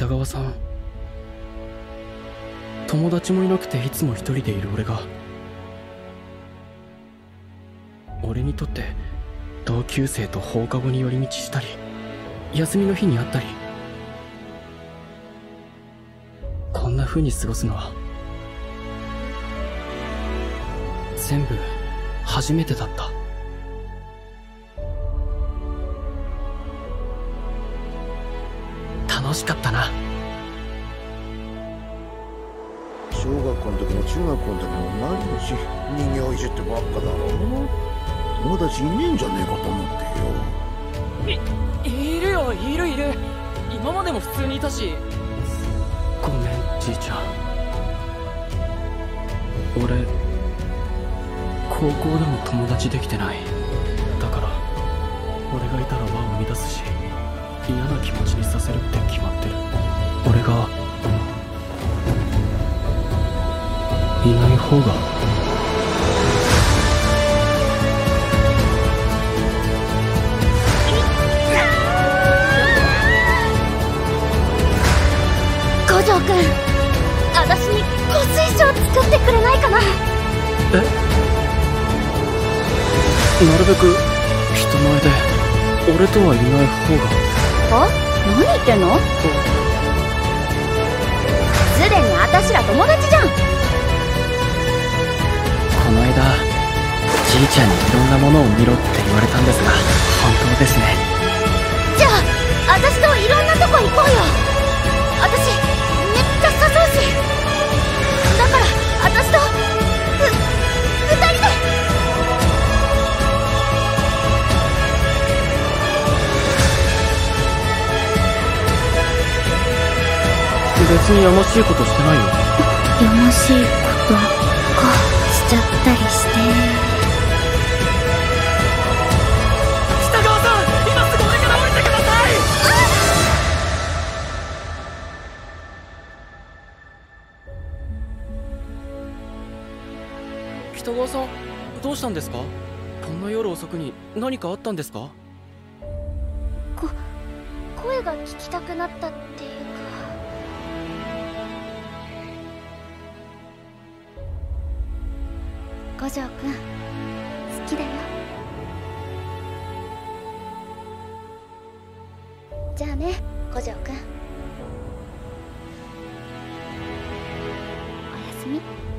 北川さん、友達もいなくていつも一人でいる俺が、俺にとって同級生と放課後に寄り道したり休みの日に会ったり、こんな風に過ごすのは全部初めてだった。楽しかったな。小学校の時も中学校の時も毎日人形いじってばっかだろう。友達いねえんじゃねえかと思ってよ。いるよ。今までも普通にいたし。ごめんじいちゃん、俺高校でも友達できてない。だから俺がいたら輪を生み出すし、嫌な気持ちにさせるって決まってる。俺がいない方が五条君、私に香水晶作ってくれないかな。なるべく人前で俺とはいない方が。あ、何言ってんの？すでに私ら友達じゃん。この間じいちゃんにいろんなものを見ろって言われたんですが、本当ですね。じゃあ私といろんなとこ行こうよ。私めっちゃ誘うし。だから私と2人で。別にやましいことしてないよ。やましいことかしちゃったりして。北川さん、今すぐ俺から降りてください。北川さん、どうしたんですか？こんな夜遅くに何かあったんですか？声が聞きたくなったっていうか。五条くん、好きだよ。じゃあね、五条くん。おやすみ。